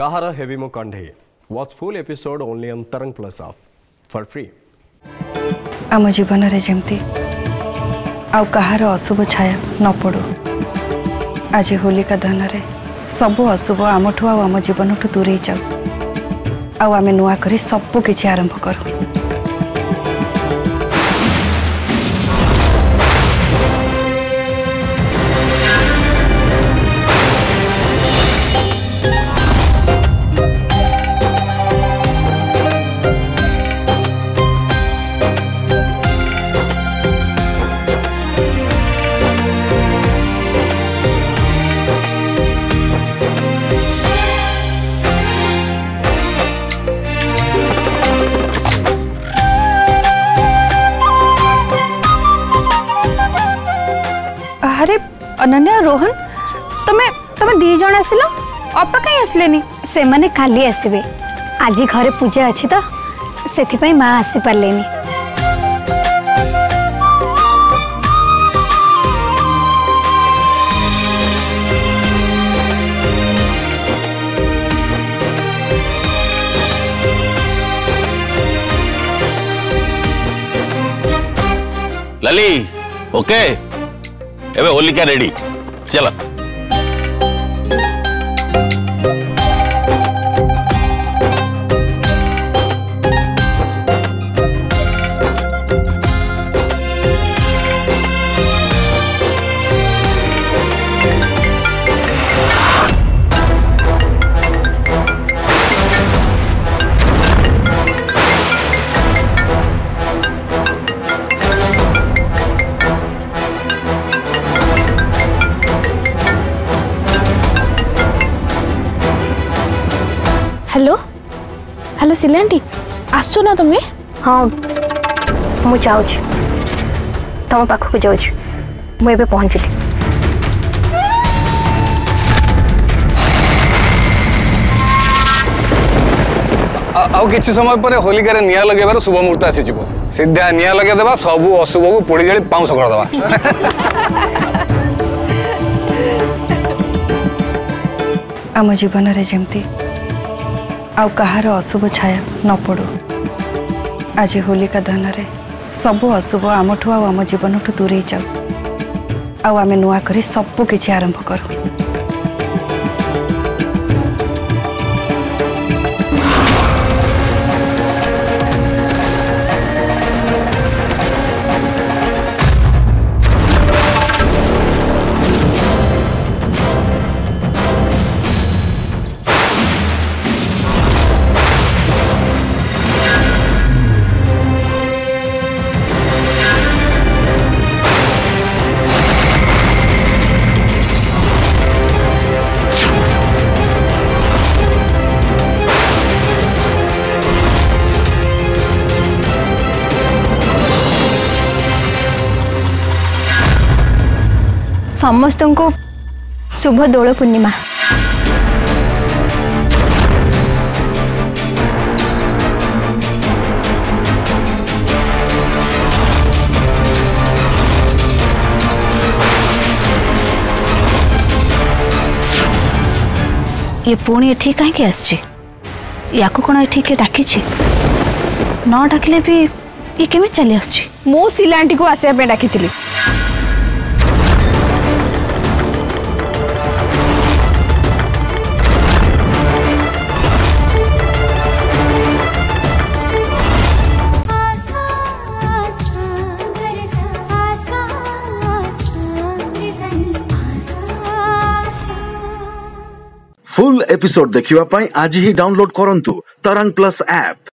कहार हेबिमो कंढे watch full episode only on Tarang plus app for free. आम जीवन रे जेमती आउ कहार अशुभ छाया न पड़ो। आज होलिका दहन रे सब अशुभ आमठू आम जीवन ठू दूरे जाऊ। आउ आम नुआ करी सब किछि आरंभ करू। अरे अनन्या रोहन तुम्हें दी जन आसिल अपा कहीं आसले से माने खाली आसबे। आज घरे पूजा अच्छी तो से माँ आसी पारे। लली ओके एबे होलिका रेडी चलो। हेलो हेलो सिलांटी आसो ना तुम्हें? हाँ मु जाऊँ तुम पाखक जाऊँ मुझे पहुँचली। आउ किसी समय पर होलिका रे निया लगेबार शुभ मुहूर्त आसी जिवो। सीधा निया लगे देबा सब अशुभ को पोड़ी जाली पाउस कर देबा। आम जीवन रे जेमती आउ कहार अशुभ छाया न पड़ो। आज होलिका दहन रे सब अशुभ आमठू आम जीवन ठू दूरे जाऊ। आउ आम नुआ करी सब किछि आरंभ करू। समस्त को शुभ दोल पूर्णिमा। ये पुणी एठी कहीं आसची या कौन एठी के डाकी न डाकिले भी ये केमी चली आसची। मो सिला आंटी को आसवाई डाकी फुल एपिसोड देखिवा पाई आज ही डाउनलोड करंतु तरंग प्लस ऐप।